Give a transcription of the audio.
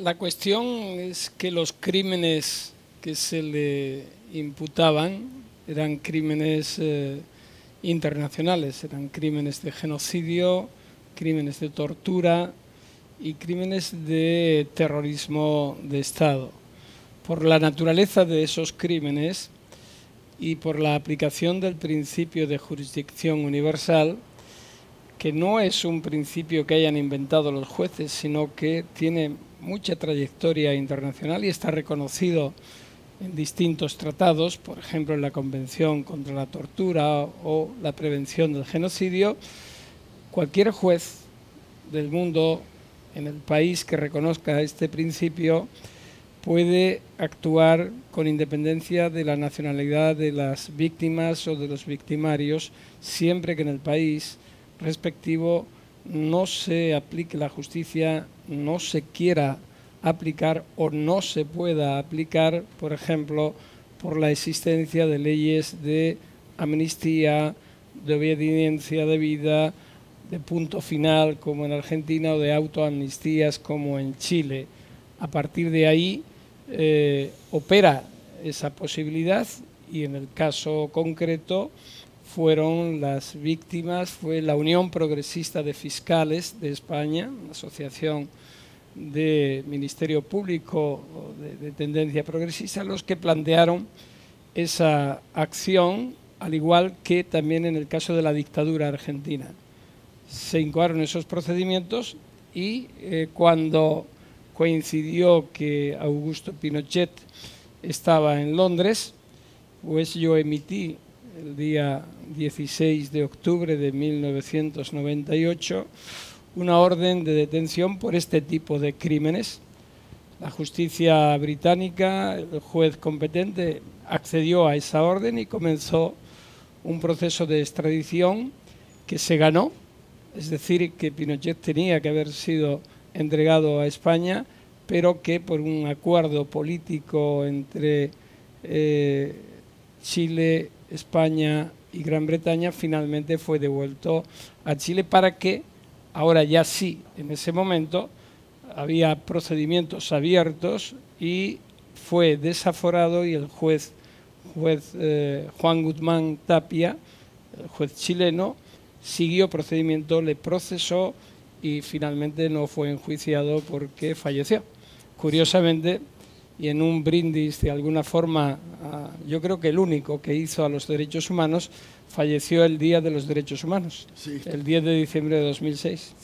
La cuestión es que los crímenes que se le imputaban eran crímenes internacionales, eran crímenes de genocidio, crímenes de tortura y crímenes de terrorismo de Estado. Por la naturaleza de esos crímenes y por la aplicación del principio de jurisdicción universal, que no es un principio que hayan inventado los jueces, sino que tiene mucha trayectoria internacional y está reconocido en distintos tratados, por ejemplo en la Convención contra la tortura o la prevención del genocidio, cualquier juez del mundo, en el país que reconozca este principio, puede actuar con independencia de la nacionalidad de las víctimas o de los victimarios, siempre que en el país respectivo no se aplique la justicia, no se quiera aplicar o no se pueda aplicar, por ejemplo, por la existencia de leyes de amnistía, de obediencia debida, de punto final como en Argentina o de autoamnistías como en Chile. A partir de ahí opera esa posibilidad y en el caso concreto fueron las víctimas, fue la Unión Progresista de Fiscales de España, una asociación de Ministerio Público de tendencia progresista, los que plantearon esa acción, al igual que también en el caso de la dictadura argentina. Se incoaron esos procedimientos y cuando coincidió que Augusto Pinochet estaba en Londres, pues yo emití el día 16 de octubre de 1998, una orden de detención por este tipo de crímenes. La justicia británica, el juez competente, accedió a esa orden y comenzó un proceso de extradición que se ganó, es decir, que Pinochet tenía que haber sido entregado a España, pero que por un acuerdo político entre Chile, España y Gran Bretaña, finalmente fue devuelto a Chile para que, ahora ya sí, en ese momento había procedimientos abiertos y fue desaforado y el juez Juan Guzmán Tapia, el juez chileno, siguió procedimiento, le procesó y finalmente no fue enjuiciado porque falleció. Curiosamente, y en un brindis de alguna forma, yo creo que el único que hizo a los derechos humanos, falleció el Día de los Derechos Humanos, sí, el 10 de diciembre de 2006.